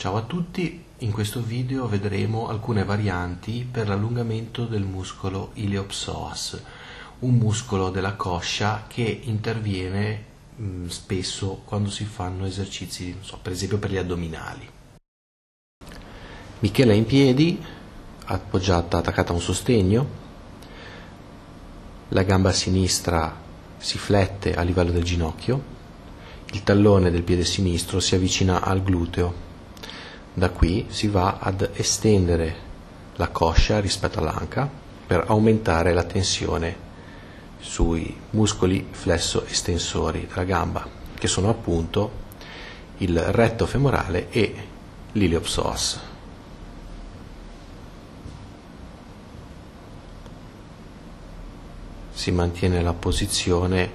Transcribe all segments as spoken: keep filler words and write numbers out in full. Ciao a tutti, in questo video vedremo alcune varianti per l'allungamento del muscolo iliopsoas, un muscolo della coscia che interviene mh, spesso quando si fanno esercizi, non so, per esempio per gli addominali. Michela è in piedi, appoggiata, attaccata a un sostegno, la gamba sinistra si flette a livello del ginocchio, il tallone del piede sinistro si avvicina al gluteo. Da qui si va ad estendere la coscia rispetto all'anca per aumentare la tensione sui muscoli flesso-estensori della gamba, che sono appunto il retto femorale e l'iliopsoas. Si mantiene la posizione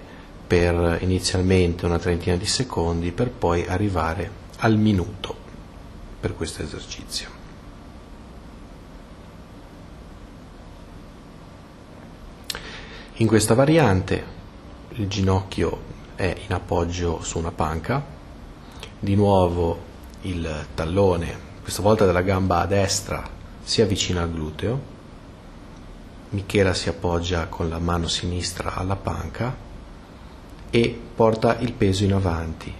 per inizialmente una trentina di secondi per poi arrivare al minuto per questo esercizio. In questa variante il ginocchio è in appoggio su una panca, di nuovo il tallone, questa volta della gamba destra, si avvicina al gluteo, Michela si appoggia con la mano sinistra alla panca e porta il peso in avanti.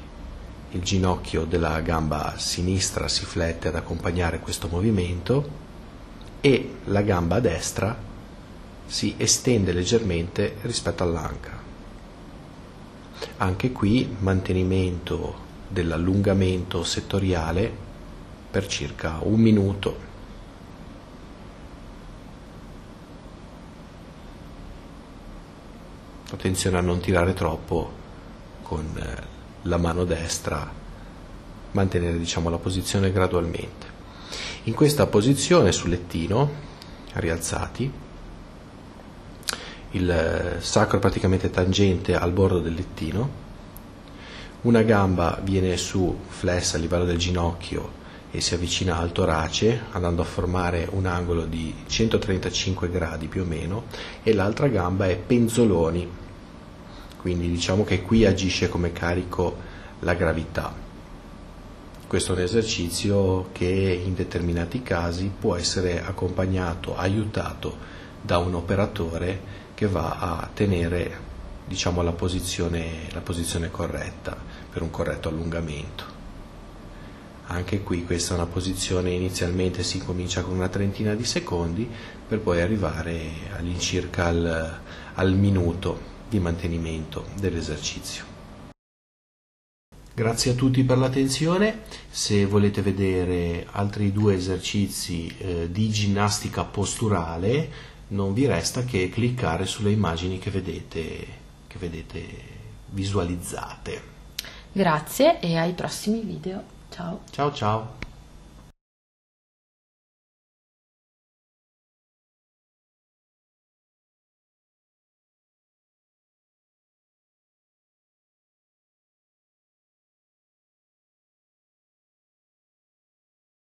Il ginocchio della gamba sinistra si flette ad accompagnare questo movimento e la gamba destra si estende leggermente rispetto all'anca. Anche qui mantenimento dell'allungamento settoriale per circa un minuto. Attenzione a non tirare troppo con la mano destra, mantenere diciamo la posizione gradualmente. In questa posizione sul lettino, rialzati, il sacro è praticamente tangente al bordo del lettino, una gamba viene su flessa a livello del ginocchio e si avvicina al torace andando a formare un angolo di centotrentacinque gradi più o meno, e l'altra gamba è penzoloni. Quindi diciamo che qui agisce come carico la gravità. Questo è un esercizio che in determinati casi può essere accompagnato, aiutato da un operatore che va a tenere diciamo, la posizione, la posizione corretta per un corretto allungamento. Anche qui questa è una posizione, inizialmente si comincia con una trentina di secondi per poi arrivare all'incirca al, al minuto di mantenimento dell'esercizio. Grazie a tutti per l'attenzione. Se volete vedere altri due esercizi eh, di ginnastica posturale, non vi resta che cliccare sulle immagini che vedete, che vedete visualizzate. Grazie e ai prossimi video. Ciao. Ciao ciao.